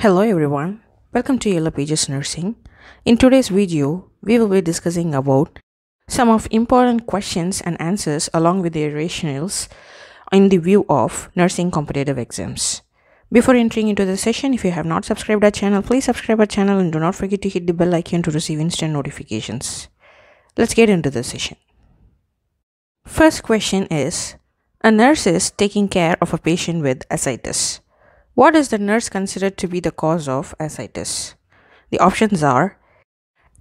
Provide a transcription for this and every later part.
Hello everyone, welcome to Yellow Pages Nursing. In today's video, we will be discussing about some of important questions and answers along with their rationales in the view of nursing competitive exams. Before entering into the session, if you have not subscribed our channel, please subscribe our channel and do not forget to hit the bell icon to receive instant notifications. Let's get into the session. First question is, a nurse is taking care of a patient with ascites. What is the nurse considered to be the cause of ascites? The options are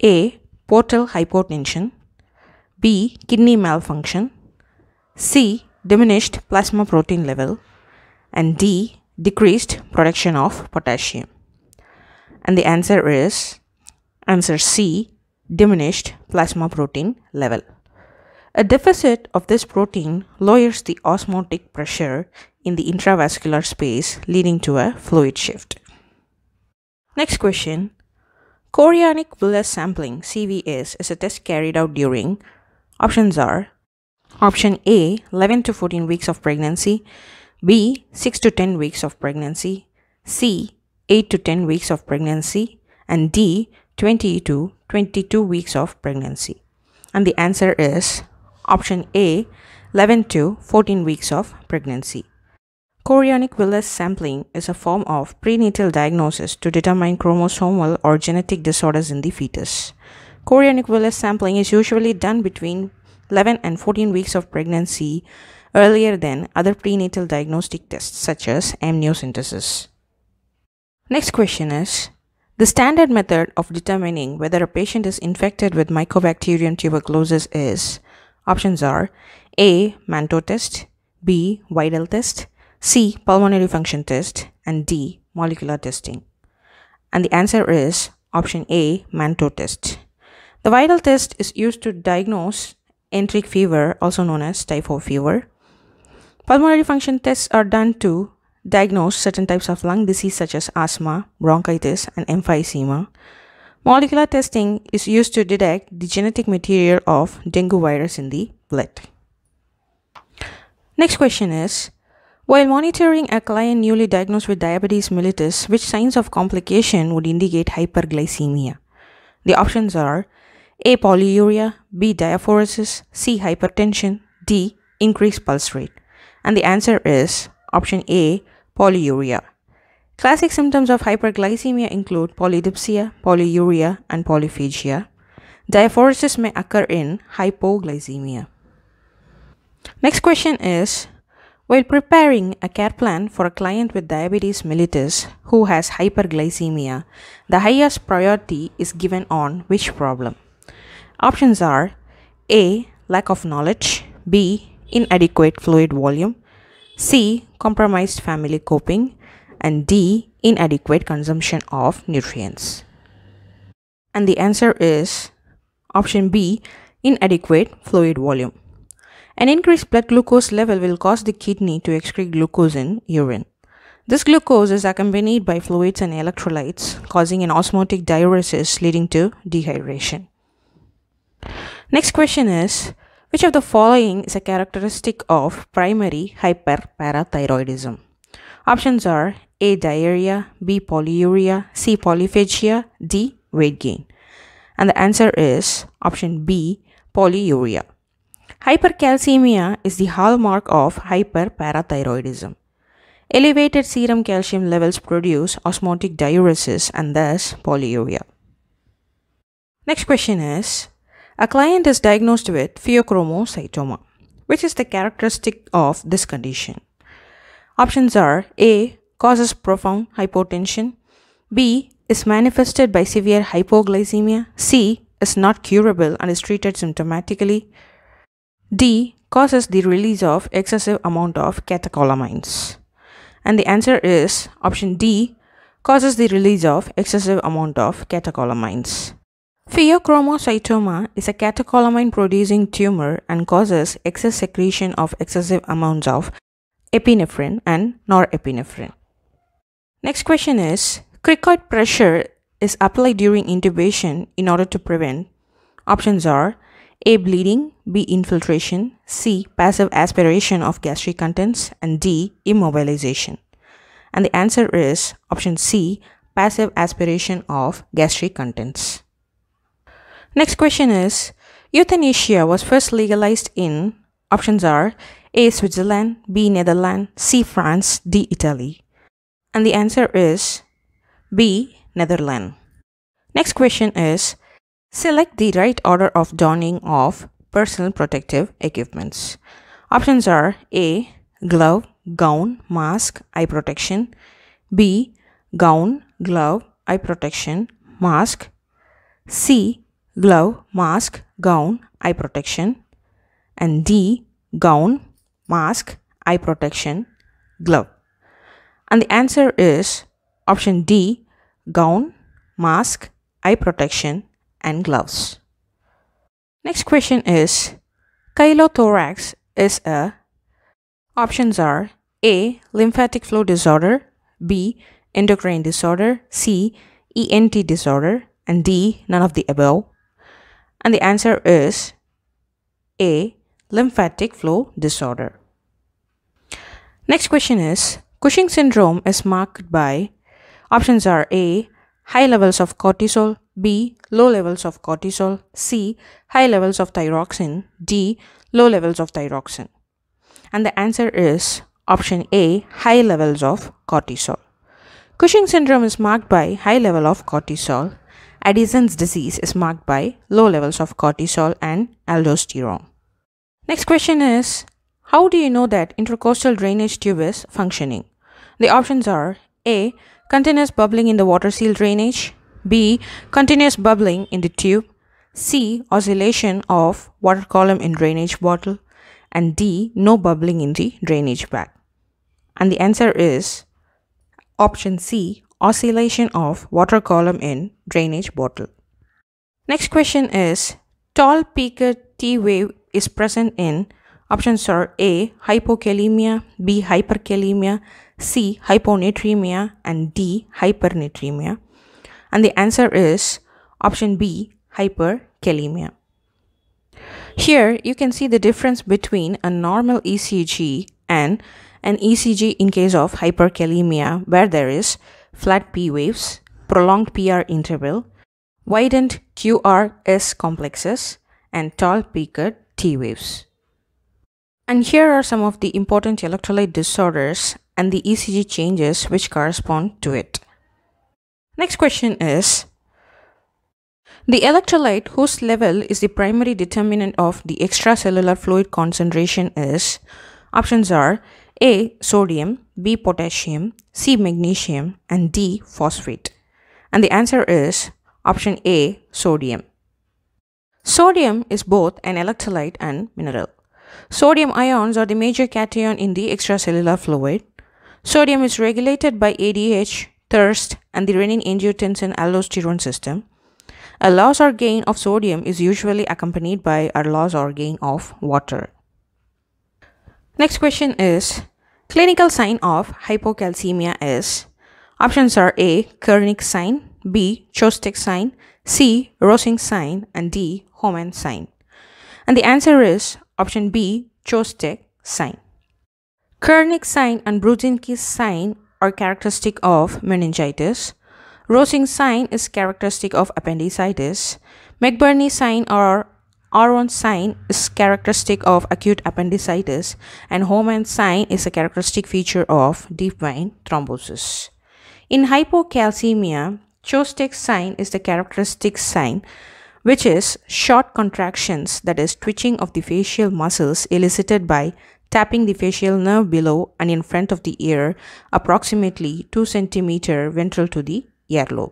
A. Portal hypotension, B. Kidney malfunction, C. Diminished plasma protein level, and D. Decreased production of potassium. And the answer is answer C. Diminished plasma protein level. A deficit of this protein lowers the osmotic pressure in the intravascular space, leading to a fluid shift. Next question. Chorionic villus sampling (CVS) is a test carried out during options are option A 11 to 14 weeks of pregnancy, B 6 to 10 weeks of pregnancy, C 8 to 10 weeks of pregnancy, and D 20 to 22 weeks of pregnancy. And the answer is option A, 11 to 14 weeks of pregnancy. Chorionic villus sampling is a form of prenatal diagnosis to determine chromosomal or genetic disorders in the fetus. Chorionic villus sampling is usually done between 11 and 14 weeks of pregnancy, earlier than other prenatal diagnostic tests such as amniocentesis. Next question is, the standard method of determining whether a patient is infected with Mycobacterium tuberculosis is options are A. Mantoux test, B. Vidal test, C. Pulmonary function test, and D. Molecular testing. And the answer is option A. Mantoux test. The Vidal test is used to diagnose enteric fever, also known as typho fever. Pulmonary function tests are done to diagnose certain types of lung disease such as asthma, bronchitis, and emphysema. Molecular testing is used to detect the genetic material of dengue virus in the blood. Next question is, while monitoring a client newly diagnosed with diabetes mellitus, which signs of complication would indicate hyperglycemia? The options are A. Polyuria, B. Diaphoresis, C. Hypertension, D. Increased pulse rate. And the answer is option A. Polyuria. Classic symptoms of hyperglycemia include polydipsia, polyuria, and polyphagia. Diaphoresis may occur in hypoglycemia. Next question is, while preparing a care plan for a client with diabetes mellitus who has hyperglycemia, the highest priority is given on which problem? Options are A. Lack of knowledge, B. Inadequate fluid volume, C. Compromised family coping, and D. Inadequate consumption of nutrients. And the answer is option B. Inadequate fluid volume. An increased blood glucose level will cause the kidney to excrete glucose in urine. This glucose is accompanied by fluids and electrolytes, causing an osmotic diuresis leading to dehydration. Next question is, which of the following is a characteristic of primary hyperparathyroidism? Options are A. Diarrhea, B. Polyuria, C. Polyphagia, D. Weight gain. And the answer is option B. Polyuria. Hypercalcemia is the hallmark of hyperparathyroidism. Elevated serum calcium levels produce osmotic diuresis and thus polyuria. Next question is, a client is diagnosed with pheochromocytoma. Which is the characteristic of this condition? Options are A. Causes profound hypotension, B. Is manifested by severe hypoglycemia, C. Is not curable and is treated symptomatically, D. Causes the release of excessive amount of catecholamines. And the answer is option D. Causes the release of excessive amount of catecholamines. Pheochromocytoma is a catecholamine producing tumor and causes excess secretion of excessive amounts of epinephrine and norepinephrine. Next question is, cricoid pressure is applied during intubation in order to prevent. Options are A. Bleeding, B. Infiltration, C. Passive aspiration of gastric contents, and D. Immobilization. And the answer is option C. passive aspiration of gastric contents. Next question is, euthanasia was first legalized in, options are A. Switzerland, B. Netherlands, C. France, D. Italy. And the answer is B. Netherlands. Next question is, select the right order of donning of personal protective equipments. Options are A. Glove, gown, mask, eye protection. B. Gown, glove, eye protection, mask. C. Glove, mask, gown, eye protection. And D. Gown, mask, eye protection, glove. And the answer is option D. Gown, mask, eye protection, and gloves. Next question is, chylothorax is a, options are A. lymphatic flow disorder, B. endocrine disorder, C. ENT disorder, and D. none of the above. And the answer is A. lymphatic flow disorder. Next question is, Cushing syndrome is marked by, options are A. high levels of cortisol, B. low levels of cortisol, C. high levels of thyroxine, D. low levels of thyroxine. And the answer is option A. high levels of cortisol. Cushing syndrome is marked by high level of cortisol. Addison's disease is marked by low levels of cortisol and aldosterone. Next question is, how do you know that intercostal drainage tube is functioning? The options are A. continuous bubbling in the water seal drainage, B. continuous bubbling in the tube, C. oscillation of water column in drainage bottle, and D. no bubbling in the drainage bag. And the answer is option C. oscillation of water column in drainage bottle. Next question is, tall peaked T wave is present in, options are A. hypokalemia, B. hyperkalemia, C. hyponatremia, and D. hypernatremia. And the answer is option B. hyperkalemia. Here you can see the difference between a normal ECG and an ECG in case of hyperkalemia, where there is flat P waves, prolonged PR interval, widened QRS complexes, and tall peaked T waves. And here are some of the important electrolyte disorders and the ECG changes which correspond to it. Next question is, the electrolyte whose level is the primary determinant of the extracellular fluid concentration is, options are A. sodium, B. potassium, C. magnesium, and D. phosphate. And the answer is option A. sodium. Sodium is both an electrolyte and mineral. Sodium ions are the major cation in the extracellular fluid. Sodium is regulated by ADH, thirst, and the renin-angiotensin-aldosterone system. A loss or gain of sodium is usually accompanied by a loss or gain of water. Next question is, clinical sign of hypocalcemia is, options are A. Kernig sign, B. Chvostek sign, C. Rovsing sign, and D. Homans sign. And the answer is option B. Chvostek sign. Kernig sign and Brudzinski sign are characteristic of meningitis. Rovsing sign is characteristic of appendicitis. McBurney sign or Aaron sign is characteristic of acute appendicitis, and Homans sign is a characteristic feature of deep vein thrombosis. In hypocalcemia, Chvostek sign is the characteristic sign, which is short contractions, that is twitching of the facial muscles elicited by tapping the facial nerve below and in front of the ear, approximately 2 cm ventral to the earlobe.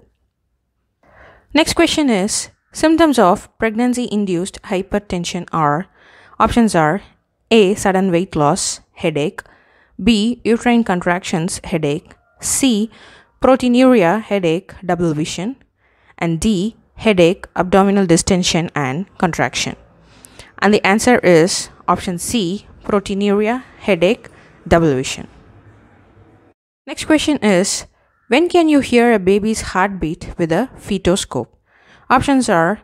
Next question is, symptoms of pregnancy-induced hypertension are, options are A. sudden weight loss, headache, B. uterine contractions, headache, C. proteinuria, headache, double vision, and D. headache, abdominal distension and contraction. And the answer is option C. proteinuria, headache, double vision. Next question is, when can you hear a baby's heartbeat with a fetoscope? Options are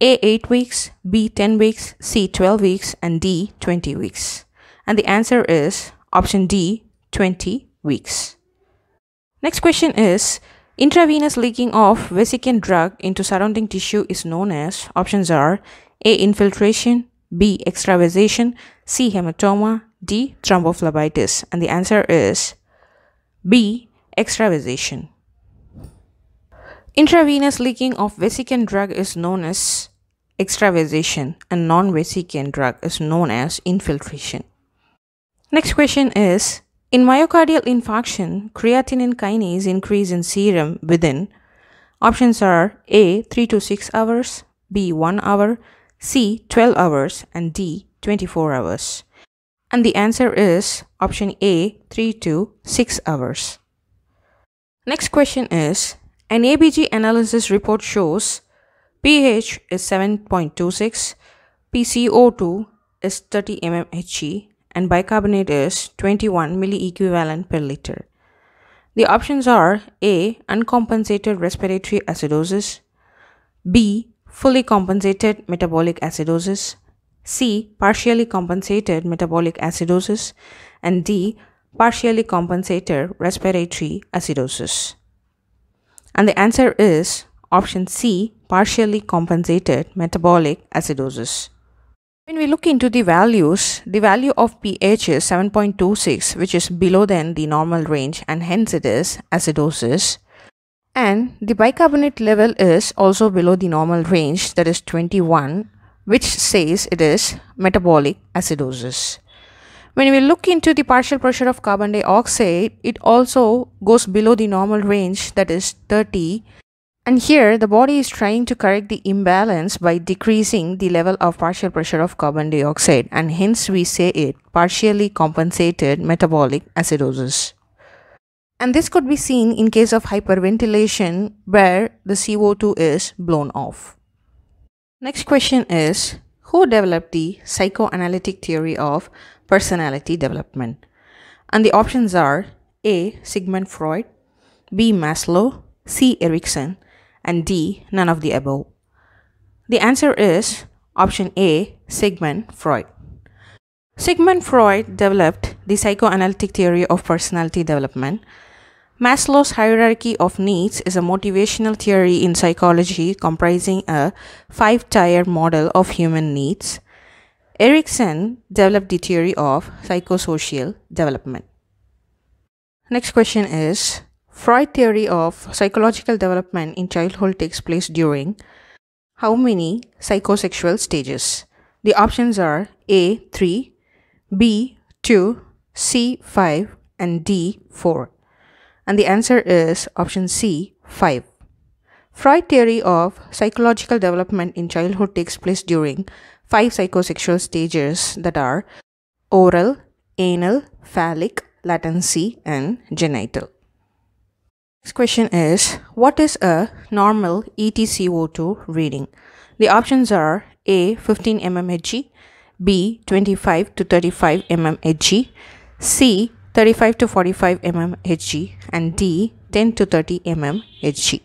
A. 8 weeks, B. 10 weeks, C. 12 weeks, and D. 20 weeks. And the answer is option D. 20 weeks. Next question is, Intravenous leaking of vesicant drug into surrounding tissue is known as, options are A. Infiltration, B. Extravasation, C. Hematoma, D. Thrombophlebitis. And the answer is B. Extravasation. Intravenous leaking of vesicant drug is known as extravasation and non-vesicant drug is known as infiltration. Next question is, in myocardial infarction, creatinine kinase increase in serum within, options are A. 3 to 6 hours, B. 1 hour, C. 12 hours and D. 24 hours. And the answer is option A. 3 to 6 hours. Next question is, an ABG analysis report shows pH is 7.26, PCO2 is 30 mmHg, and bicarbonate is 21 milliequivalent per liter. The options are A. Uncompensated respiratory acidosis, B. Fully compensated metabolic acidosis, C. Partially compensated metabolic acidosis, and D. Partially compensated respiratory acidosis. And the answer is option C. Partially compensated metabolic acidosis. When we look into the values, the value of pH is 7.26, which is below than the normal range and hence it is acidosis. And the bicarbonate level is also below the normal range, that is 21, which says it is metabolic acidosis. When we look into the partial pressure of carbon dioxide, it also goes below the normal range, that is 30. And here the body is trying to correct the imbalance by decreasing the level of partial pressure of carbon dioxide, and hence we say it partially compensated metabolic acidosis. And this could be seen in case of hyperventilation where the CO2 is blown off. Next question is, who developed the psychoanalytic theory of personality development? And the options are A. Sigmund Freud, B. Maslow, C. Erikson, and D. None of the above. The answer is option A. Sigmund Freud. Sigmund Freud developed the psychoanalytic theory of personality development. Maslow's hierarchy of needs is a motivational theory in psychology comprising a 5-tier model of human needs. Erikson developed the theory of psychosocial development. Next question is, Freud's theory of psychological development in childhood takes place during how many psychosexual stages? The options are A. 3, B. 2, C. 5, and D. 4. And the answer is option C. 5. Freud's theory of psychological development in childhood takes place during 5 psychosexual stages, that are oral, anal, phallic, latency, and genital. Next question is, what is a normal EtCO2 reading? The options are A. 15 mmHg, B. 25 to 35 mmHg, C. 35 to 45 mmHg, and D. 10 to 30 mmHg.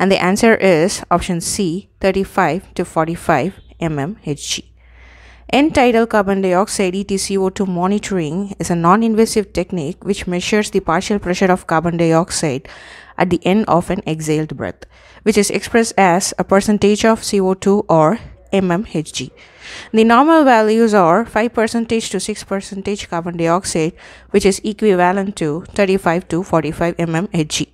And the answer is option C. 35 to 45 mmHg. End-tidal carbon dioxide EtCO2 monitoring is a non-invasive technique which measures the partial pressure of carbon dioxide at the end of an exhaled breath, which is expressed as a percentage of CO2 or mmHg. The normal values are 5% to 6% carbon dioxide, which is equivalent to 35 to 45 mmHg.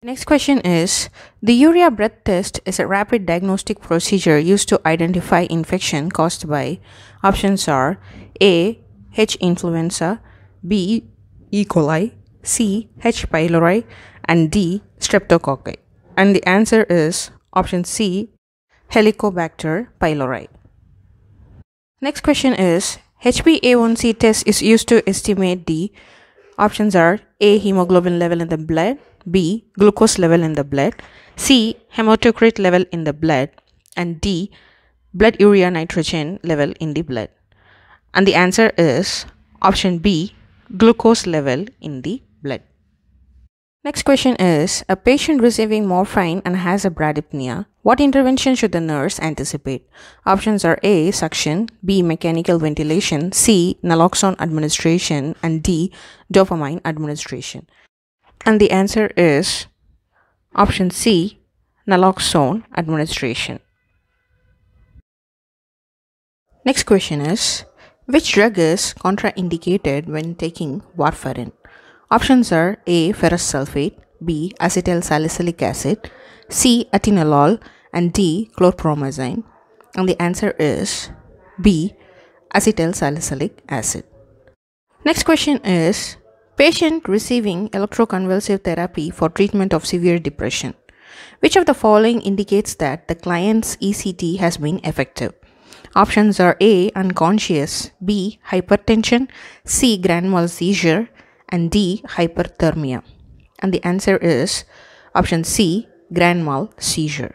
The next question is, the urea breath test is a rapid diagnostic procedure used to identify infection caused by, options are A. H. influenza, B. E. coli, C. H. pylori, and D. streptococci. And the answer is option C. Helicobacter pylori. Next question is, HbA1c test is used to estimate the, options are A. hemoglobin level in the blood, B. glucose level in the blood, C. hematocrit level in the blood, and D. blood urea nitrogen level in the blood. And the answer is option B. glucose level in the blood. Next question is, a patient receiving morphine and has a bradypnea. What intervention should the nurse anticipate? Options are A. Suction, B. Mechanical ventilation, C. naloxone administration, and D. dopamine administration. And the answer is Option C, naloxone administration. Next question is, which drug is contraindicated when taking warfarin? Options are A. ferrous sulfate, B. acetylsalicylic acid, C. atenolol, and D. chlorpromazine. And the answer is B. acetylsalicylic acid. Next question is, patient receiving electroconvulsive therapy for treatment of severe depression. Which of the following indicates that the client's ECT has been effective? Options are A. unconscious, B. hypertension, C. grand mal seizure, and D. hyperthermia. And the answer is option C. grand mal seizure.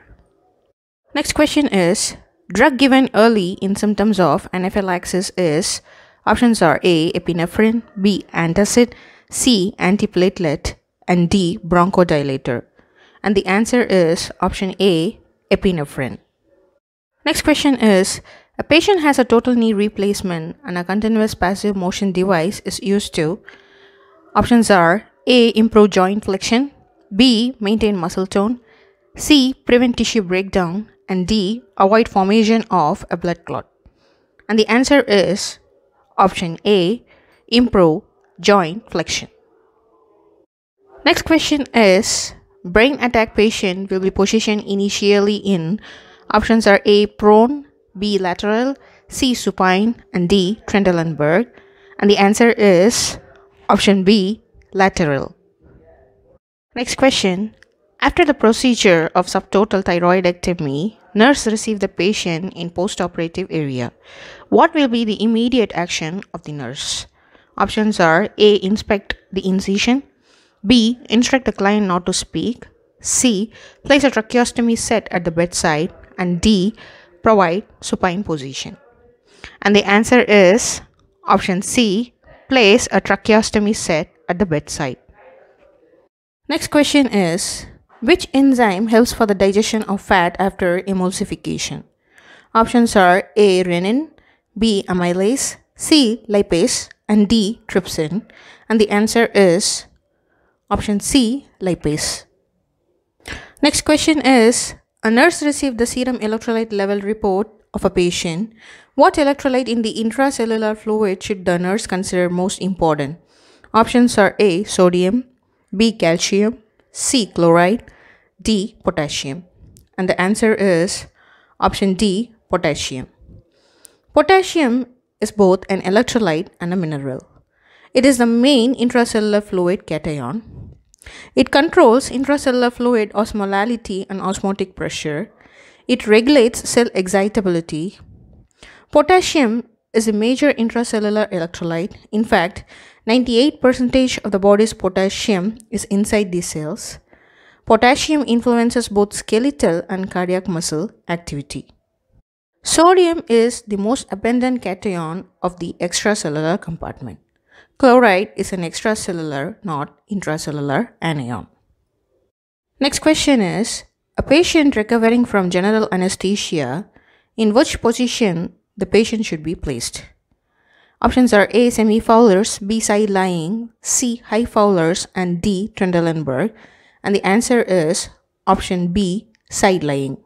Next question is, drug given early in symptoms of anaphylaxis is. Options are A. epinephrine, B. antacid, C. antiplatelet, and D. bronchodilator. And the answer is option A. epinephrine. Next question is, a patient has a total knee replacement and a continuous passive motion device is used to. Options are A. improve joint flexion, B. maintain muscle tone, C. prevent tissue breakdown, and D. avoid formation of a blood clot. And the answer is option A. improve joint flexion. Next question is, brain attack patient will be positioned initially in. Options are A. prone, B. lateral, C. supine, and D. Trendelenburg. And the answer is option B. lateral. Next question. After the procedure of subtotal thyroidectomy, nurse receives the patient in postoperative area. What will be the immediate action of the nurse? Options are A. inspect the incision, B. instruct the client not to speak, C. place a tracheostomy set at the bedside, and D. provide supine position. And the answer is option C. place a tracheostomy set at the bedside. Next question is, which enzyme helps for the digestion of fat after emulsification? Options are A. renin, B. amylase, C. lipase, and D. trypsin. And the answer is option C. lipase. Next question is, a nurse received the serum electrolyte level report of a patient. What electrolyte in the intracellular fluid should the nurse consider most important? Options are A. sodium, B. calcium, C. chloride, D. potassium. And the answer is option D. potassium. Potassium is both an electrolyte and a mineral. It is the main intracellular fluid cation. It controls intracellular fluid osmolality and osmotic pressure. It regulates cell excitability. Potassium is a major intracellular electrolyte. In fact, 98% of the body's potassium is inside the cells. Potassium influences both skeletal and cardiac muscle activity. Sodium is the most abundant cation of the extracellular compartment. Chloride is an extracellular, not intracellular anion. Next question is, a patient recovering from general anesthesia, in which position the patient should be placed? Options are A. semi-Fowler's, B. side-lying, C. high Fowler's, and D. Trendelenburg. And the answer is option B. side-lying.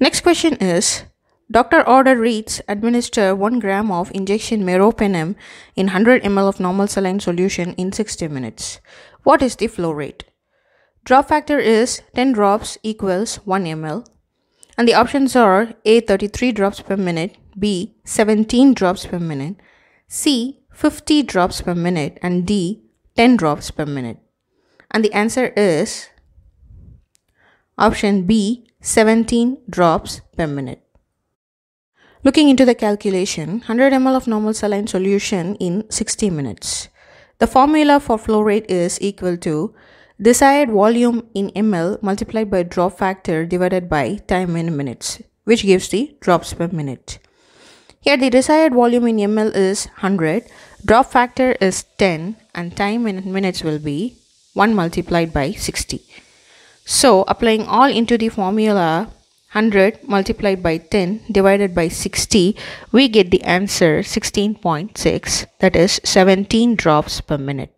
Next question is, doctor order reads, administer 1 gram of injection meropenem in 100 ml of normal saline solution in 60 minutes. What is the flow rate? Drop factor is 10 drops equals 1 ml. And the options are A. 33 drops per minute, B. 17 drops per minute, C. 50 drops per minute, and D. 10 drops per minute. And the answer is option B. 17 drops per minute. Looking into the calculation, 100 ml of normal saline solution in 60 minutes. The formula for flow rate is equal to desired volume in ml multiplied by drop factor divided by time in minutes, which gives the drops per minute. Here the desired volume in ml is 100, drop factor is 10, and time in minutes will be 1 multiplied by 60. So applying all into the formula, 100 multiplied by 10 divided by 60, we get the answer 16.6, that is 17 drops per minute.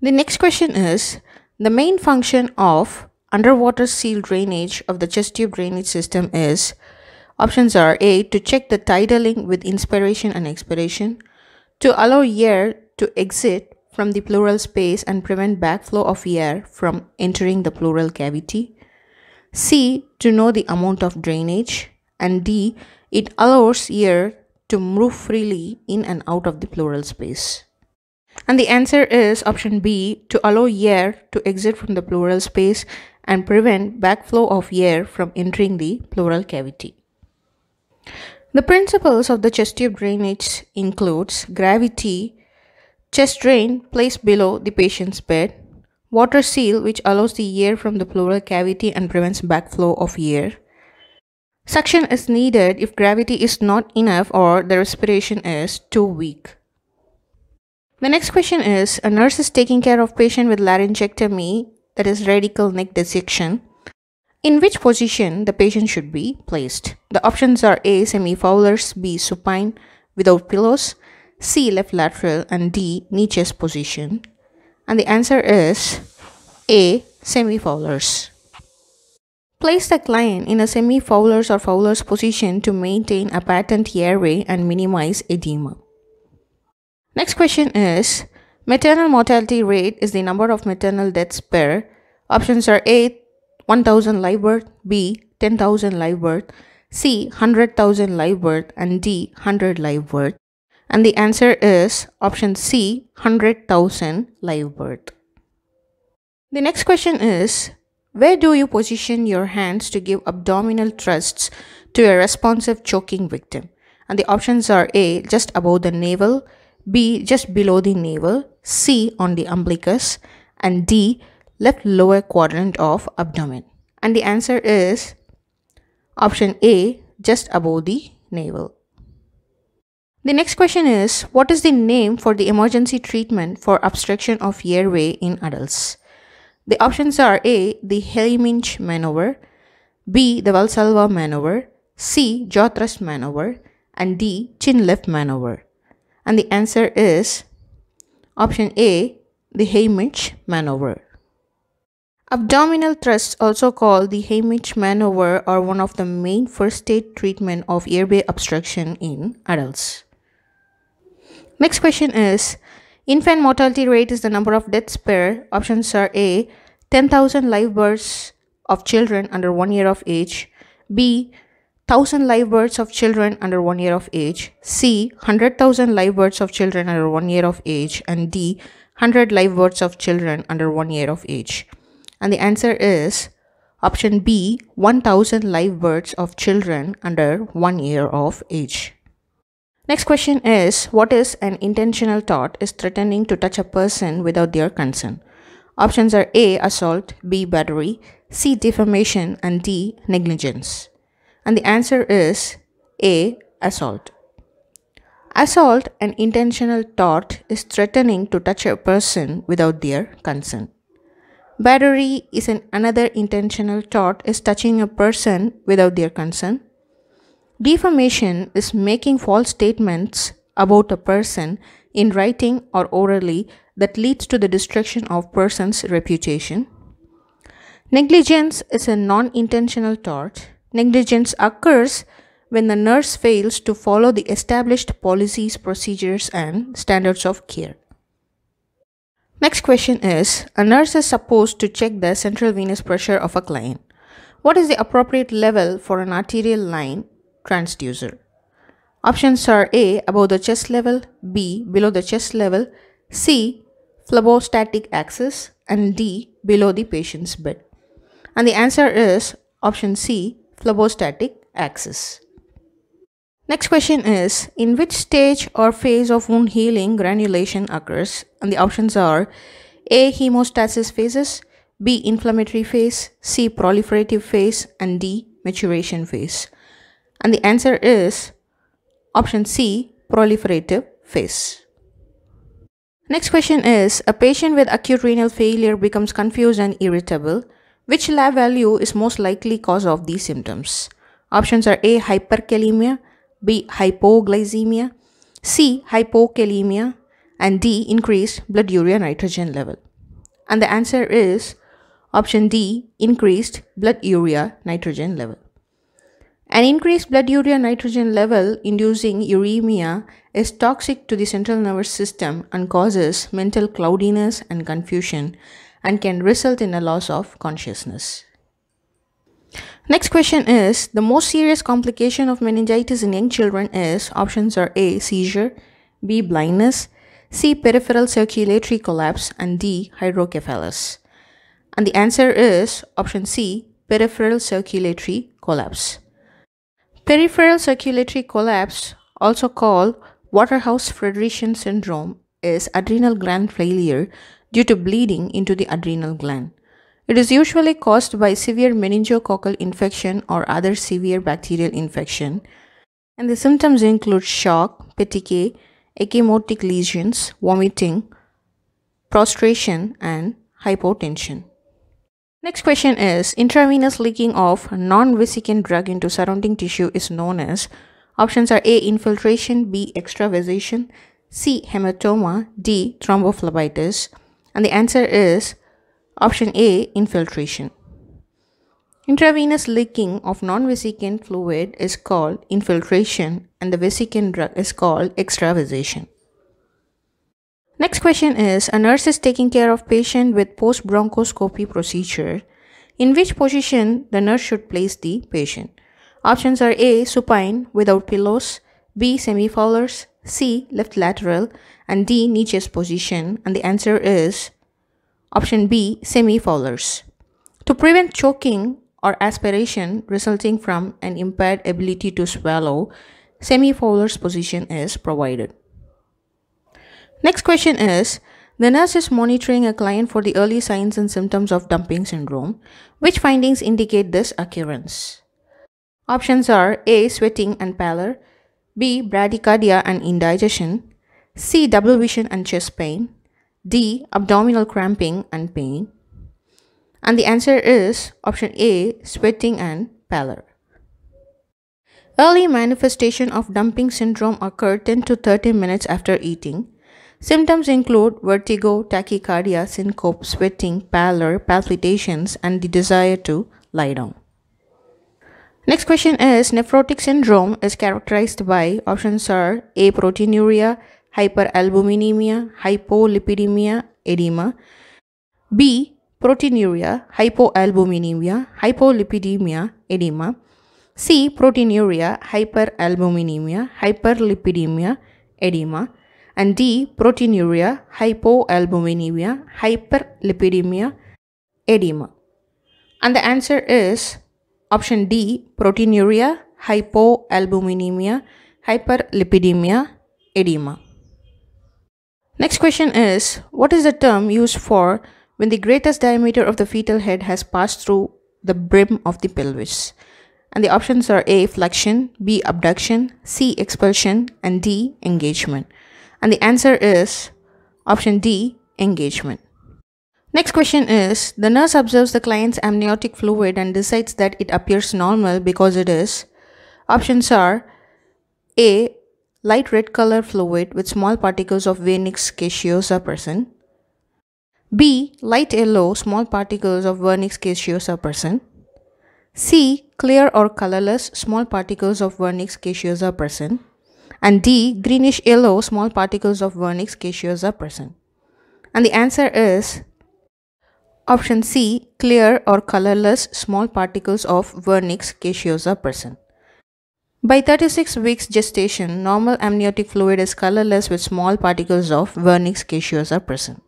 The next question is, The main function of underwater seal drainage of the chest tube drainage system is, options are A, to check the tidaling with inspiration and expiration, to allow air to exit from the pleural space and prevent backflow of air from entering the pleural cavity, C, to know the amount of drainage, and D, it allows air to move freely in and out of the pleural space. And the answer is option B, to allow air to exit from the pleural space and prevent backflow of air from entering the pleural cavity. The principles of the chest tube drainage includes gravity, chest drain placed below the patient's bed, water seal which allows the air from the pleural cavity and prevents backflow of air. Suction is needed if gravity is not enough or the respiration is too weak. The next question is, a nurse is taking care of patient with laryngectomy, that is radical neck dissection. In which position the patient should be placed? The options are A, semi-fowlers, B, supine without pillows, C, left lateral, and D, knee chest position. And the answer is A, semi-fowlers. Place the client in a semi-fowlers or fowlers position to maintain a patent airway and minimize edema. Next question is, maternal mortality rate is the number of maternal deaths per, options are A, 1,000 live birth, B, 10,000 live birth, C, 100,000 live birth, and D, 100 live birth. And the answer is option C, 100,000 live birth. The next question is, where do you position your hands to give abdominal thrusts to a responsive choking victim? And the options are A, just above the navel, B, just below the navel, C, on the umbilicus, and D, left lower quadrant of abdomen. And the answer is option A, just above the navel. The next question is, what is the name for the emergency treatment for obstruction of airway in adults? The options are A, the Heimlich maneuver, B, the Valsalva maneuver, C, jaw thrust maneuver, and D, chin lift maneuver. And the answer is option A, the Heimlich maneuver. Abdominal thrusts, also called the Heimlich maneuver, are one of the main first aid treatment of airway obstruction in adults. Next question is, infant mortality rate is the number of deaths per, options are A, 10,000 live births of children under 1 year of age, B, 1,000 live births of children under 1 year of age, C, 100,000 live births of children under 1 year of age, and D, 100 live births of children under 1 year of age. And the answer is option B, 1,000 live births of children under 1 year of age. Next question is, what is an intentional thought is threatening to touch a person without their consent? Options are A, assault, B, battery, C, defamation, and D, negligence. And the answer is A, assault. Assault, an intentional thought, is threatening to touch a person without their consent. Battery is another intentional thought, is touching a person without their consent. Defamation is making false statements about a person in writing or orally that leads to the destruction of person's reputation. Negligence is a non-intentional thought. Negligence occurs when the nurse fails to follow the established policies, procedures, and standards of care. Next question is, a nurse is supposed to check the central venous pressure of a client. What is the appropriate level for an arterial line transducer? Options are A, above the chest level, B, below the chest level, C, phlebostatic axis, and D, below the patient's bed. And the answer is option C, phlebostatic axis. Next question is, in which stage or phase of wound healing granulation occurs? And the options are A, hemostasis phases, B, inflammatory phase, C, proliferative phase, and D, maturation phase. And the answer is option C, proliferative phase. Next question is, a patient with acute renal failure becomes confused and irritable. Which lab value is most likely cause of these symptoms? Options are A, hyperkalemia, B, hypoglycemia, C, hypokalemia, and D, increased blood urea nitrogen level. And the answer is option D, increased blood urea nitrogen level. An increased blood urea nitrogen level inducing uremia is toxic to the central nervous system and causes mental cloudiness and confusion and can result in a loss of consciousness. Next question is, the most serious complication of meningitis in young children is, options are A, seizure, B, blindness, C, peripheral circulatory collapse, and D, hydrocephalus. And the answer is option C, peripheral circulatory collapse. Peripheral circulatory collapse, also called Waterhouse-Friderichsen syndrome, is adrenal gland failure due to bleeding into the adrenal gland. It is usually caused by severe meningococcal infection or other severe bacterial infection, and the symptoms include shock, petechiae, ecchymotic lesions, vomiting, prostration, and hypotension. Next question is, intravenous leaking of non-vesicant drug into surrounding tissue is known as, options are A, infiltration, B, extravasation, C, hematoma, D, thrombophlebitis. And the answer is option A, infiltration. Intravenous leaking of non-vesicant fluid is called infiltration and the vesicant drug is called extravasation. Next question is, a nurse is taking care of patient with post-bronchoscopy procedure. In which position the nurse should place the patient? Options are A, supine without pillows, B, semi-fowlers, C, left lateral, and D, knee chest position. And the answer is option B, semi-fowlers. To prevent choking or aspiration resulting from an impaired ability to swallow, semi-fowlers position is provided. Next question is, the nurse is monitoring a client for the early signs and symptoms of dumping syndrome. Which findings indicate this occurrence? Options are A, sweating and pallor, B, bradycardia and indigestion, C, double vision and chest pain, D, abdominal cramping and pain. And the answer is option A, sweating and pallor. Early manifestation of dumping syndrome occur 10 to 30 minutes after eating. Symptoms include vertigo, tachycardia, syncope, sweating, pallor, palpitations, and the desire to lie down. Next question is, nephrotic syndrome is characterized by, options are A, proteinuria, hyperalbuminemia, hypolipidemia, edema, B, proteinuria, hypoalbuminemia, hypolipidemia, edema, C, proteinuria, hyperalbuminemia, hyperlipidemia, edema, and D, proteinuria, hypoalbuminemia, hyperlipidemia, edema. And the answer is option D, proteinuria, hypoalbuminemia, hyperlipidemia, edema. Next question is, what is the term used for when the greatest diameter of the fetal head has passed through the brim of the pelvis? And the options are A, flexion, B, abduction, C, expulsion, and D, engagement. And the answer is option D, engagement. Next question is, the nurse observes the client's amniotic fluid and decides that it appears normal because it is. Options are A, light red color fluid with small particles of vernix caseosa present, B, light yellow small particles of vernix caseosa present, C, clear or colorless small particles of vernix caseosa present, and D, greenish yellow small particles of vernix caseosa present. And the answer is option C, clear or colorless small particles of vernix caseosa present. By 36 weeks gestation, normal amniotic fluid is colorless with small particles of vernix caseosa present.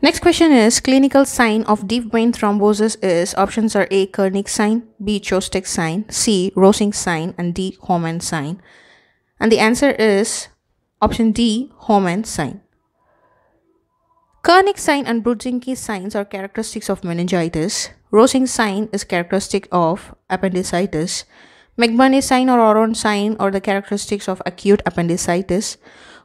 Next question is, clinical sign of deep vein thrombosis is, options are A, Kernig sign, B, Chvostek sign, C, Rovsing sign, and D, Homans sign. And the answer is option D, Homans sign. Kernig sign and Brudzinski signs are characteristics of meningitis. Rovsing sign is characteristic of appendicitis. McBurney sign or Oron sign are the characteristics of acute appendicitis.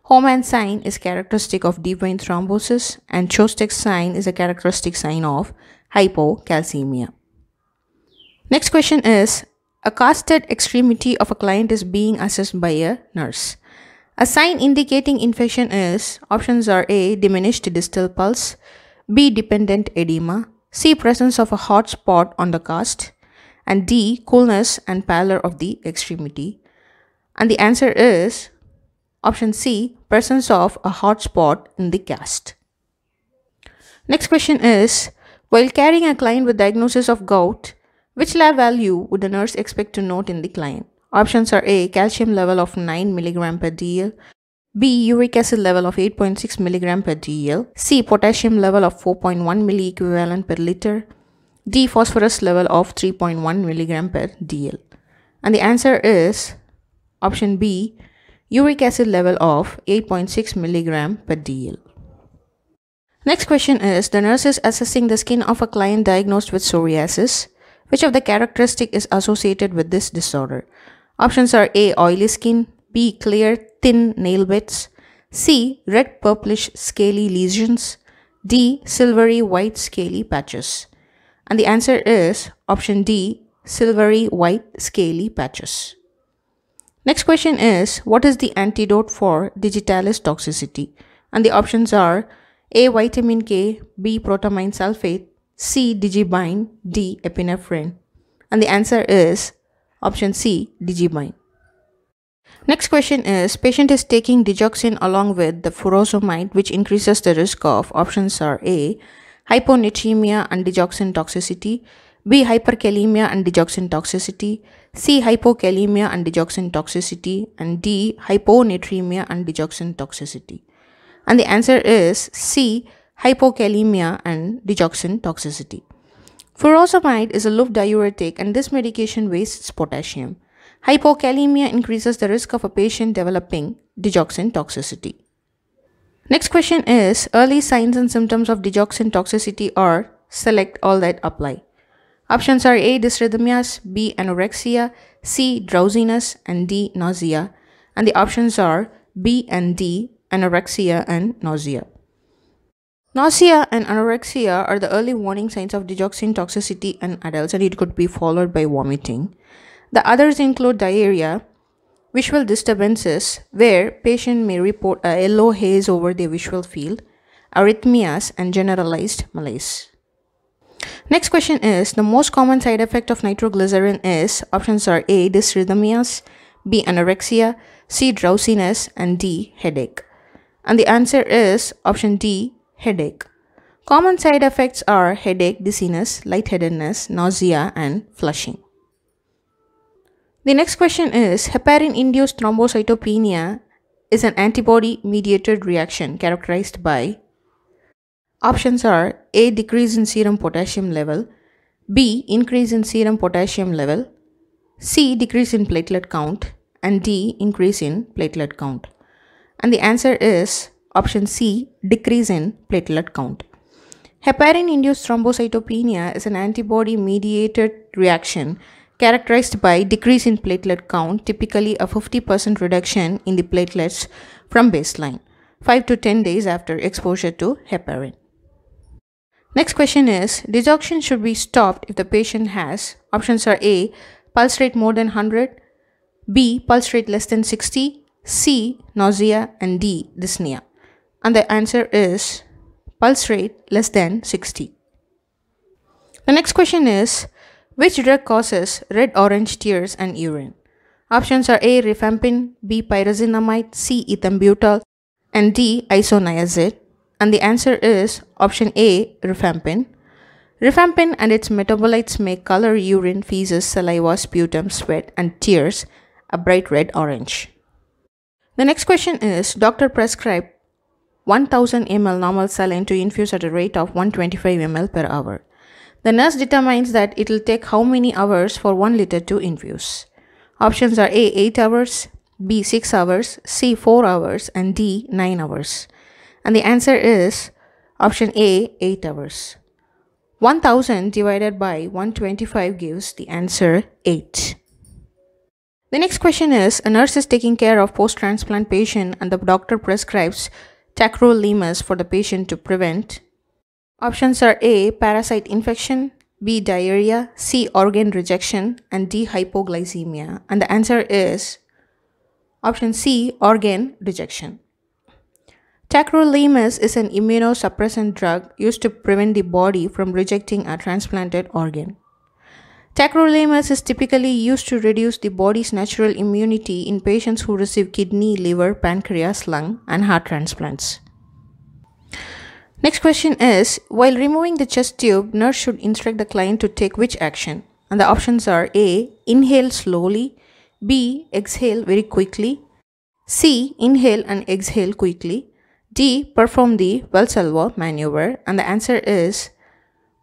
Homans sign is characteristic of deep vein thrombosis, and Chvostek sign is a characteristic sign of hypocalcemia. Next question is, a casted extremity of a client is being assessed by a nurse. A sign indicating infection is, options are A, diminished distal pulse, B. Dependent edema. C. Presence of a hot spot on the cast. And D. Coolness and pallor of the extremity. And the answer is option C. Presence of a hot spot in the cast. Next question is, while carrying a client with diagnosis of gout, which lab value would the nurse expect to note in the client? Options are A. Calcium level of 9 mg per dl. B. Uric acid level of 8.6 mg per dl. C. Potassium level of 4.1 milliequivalent per liter. D. Phosphorus level of 3.1 mg per dl. And the answer is option B. Uric acid level of 8.6 mg per dl. Next question is, the nurse is assessing the skin of a client diagnosed with psoriasis. Which of the characteristics is associated with this disorder? Options are A. Oily skin. B. Clear, thin nail beds. C. Red, purplish, scaly lesions. D. Silvery, white, scaly patches. And the answer is option D. Silvery, white, scaly patches. Next question is, what is the antidote for digitalis toxicity? And the options are A. Vitamin K. B. Protamine sulfate. C. Digibine. D. Epinephrine. And the answer is option C. Digibine. Next question is, patient is taking digoxin along with the furosemide, which increases the risk of options are A. Hyponatremia and digoxin toxicity. B. Hyperkalemia and digoxin toxicity. C. Hypokalemia and digoxin toxicity. And D. Hyponatremia and digoxin toxicity. And the answer is C. Hypokalemia and digoxin toxicity. Furosemide is a loop diuretic and this medication wastes potassium. Hypokalemia increases the risk of a patient developing digoxin toxicity. Next question is, early signs and symptoms of digoxin toxicity are select all that apply. Options are A. Dysrhythmias. B. Anorexia. C. Drowsiness. And D. Nausea. And the options are B and D. Anorexia and nausea. Nausea and anorexia are the early warning signs of digoxin toxicity in adults, and it could be followed by vomiting. The others include diarrhea, visual disturbances where patient may report a yellow haze over their visual field, arrhythmias, and generalized malaise. Next question is, the most common side effect of nitroglycerin is options are A. Dysrhythmias. B. Anorexia. C. Drowsiness. And D. Headache. And the answer is option D. Headache. Common side effects are headache, dizziness, lightheadedness, nausea, and flushing. The next question is, heparin-induced thrombocytopenia is an antibody-mediated reaction characterized by options are A. Decrease in serum potassium level. B. Increase in serum potassium level. C. Decrease in platelet count. And D. Increase in platelet count. And the answer is option C. Decrease in platelet count. Heparin-induced thrombocytopenia is an antibody-mediated reaction characterized by decrease in platelet count, typically a 50% reduction in the platelets from baseline, 5 to 10 days after exposure to heparin. Next question is, digoxin should be stopped if the patient has, options are A. Pulse rate more than 100, B. Pulse rate less than 60, C. Nausea, and D. Dyspnea. And the answer is pulse rate less than 60. The next question is, which drug causes red-orange tears and urine? Options are A. Rifampin. B. Pyrazinamide. C. Ethambutol. And D. Isoniazid. And the answer is option A. Rifampin. Rifampin and its metabolites may color urine, feces, saliva, sputum, sweat, and tears a bright red-orange. The next question is, doctor prescribed 1000 ml normal saline to infuse at a rate of 125 ml per hour. The nurse determines that it will take how many hours for 1 liter to infuse. Options are A. 8 hours, B. 6 hours, C. 4 hours, and D. 9 hours. And the answer is option A. 8 hours. 1000 divided by 125 gives the answer 8. The next question is, a nurse is taking care of post-transplant patient and the doctor prescribes Tacrolimus for the patient to prevent. Options are A. Parasite infection. B. Diarrhea. C. Organ rejection. And D. Hypoglycemia. And the answer is option C. Organ rejection. Tacrolimus is an immunosuppressant drug used to prevent the body from rejecting a transplanted organ. Tacrolimus is typically used to reduce the body's natural immunity in patients who receive kidney, liver, pancreas, lung, and heart transplants. Next question is, while removing the chest tube, nurse should instruct the client to take which action? And the options are A. Inhale slowly. B. Exhale very quickly. C. Inhale and exhale quickly. D. Perform the Valsalva maneuver. And the answer is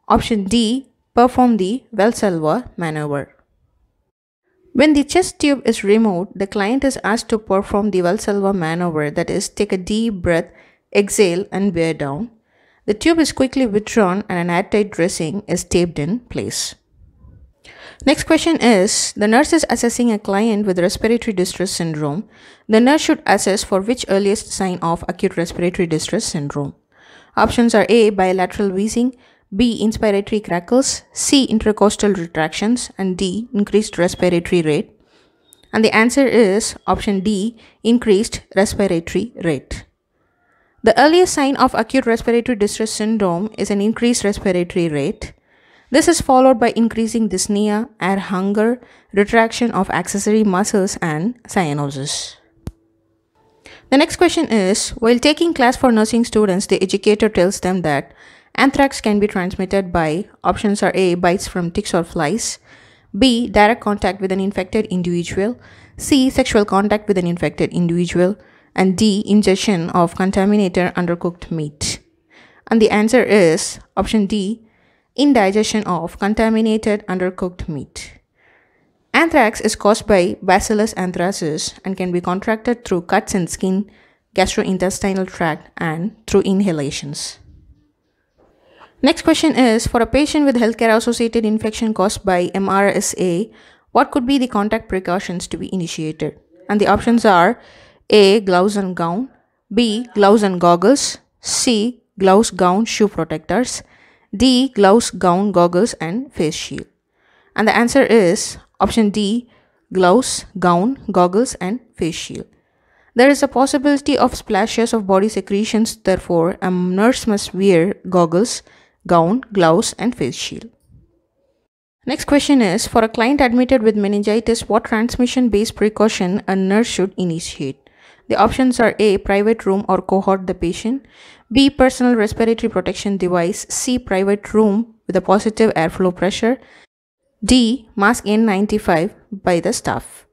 option D. Perform the Valsalva maneuver. When the chest tube is removed, the client is asked to perform the Valsalva maneuver, that is, take a deep breath, exhale and bear down. The tube is quickly withdrawn and an airtight dressing is taped in place. Next question is, the nurse is assessing a client with respiratory distress syndrome. The nurse should assess for which earliest sign of acute respiratory distress syndrome. Options are A. Bilateral wheezing, B. Inspiratory crackles, C. Intercostal retractions, and D. Increased respiratory rate. And the answer is option D. Increased respiratory rate. The earliest sign of acute respiratory distress syndrome is an increased respiratory rate. This is followed by increasing dyspnea, air hunger, retraction of accessory muscles, and cyanosis. The next question is, while taking class for nursing students, the educator tells them that anthrax can be transmitted by, options are A. Bites from ticks or flies, B. Direct contact with an infected individual, C. Sexual contact with an infected individual, and D. Ingestion of contaminated undercooked meat. And the answer is option D. Indigestion of contaminated undercooked meat. Anthrax is caused by Bacillus anthracis and can be contracted through cuts in skin, gastrointestinal tract, and through inhalations. Next question is, for a patient with healthcare-associated infection caused by MRSA, what could be the contact precautions to be initiated? And the options are A. Gloves and gown, B. Gloves and goggles, C. Gloves, gown, shoe protectors, D. Gloves, gown, goggles, and face shield. And the answer is option D. Gloves, gown, goggles, and face shield. There is a possibility of splashes of body secretions, therefore a nurse must wear goggles, gown, gloves, and face shield. Next question is, for a client admitted with meningitis, what transmission-based precaution a nurse should initiate? The options are A. Private room or cohort the patient, B. Personal respiratory protection device, C. Private room with a positive airflow pressure, D. Mask N95 by the staff.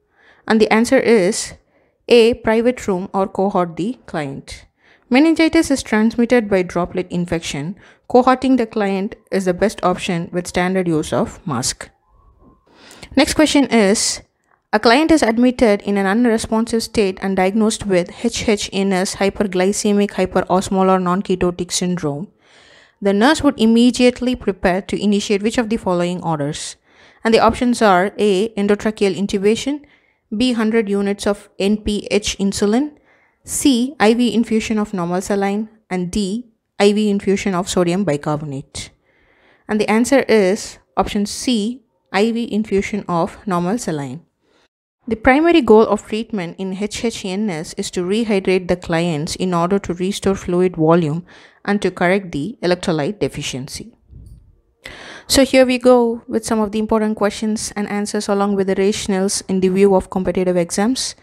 And the answer is A. Private room or cohort the client. Meningitis is transmitted by droplet infection. Cohorting the client is the best option with standard use of mask. Next question is, a client is admitted in an unresponsive state and diagnosed with HHNS hyperglycemic hyperosmolar non-ketotic syndrome. The nurse would immediately prepare to initiate which of the following orders? And the options are A. Endotracheal intubation, B. 100 units of NPH insulin, C. IV infusion of normal saline, and D. IV infusion of sodium bicarbonate. And the answer is option C. IV infusion of normal saline. The primary goal of treatment in HHNS is to rehydrate the clients in order to restore fluid volume and to correct the electrolyte deficiency. So here we go with some of the important questions and answers along with the rationales in the view of competitive exams.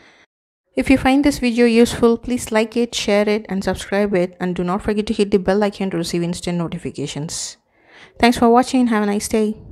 If you find this video useful, please like it, share it, and subscribe it, and do not forget to hit the bell icon to receive instant notifications. Thanks for watching. Have a nice day.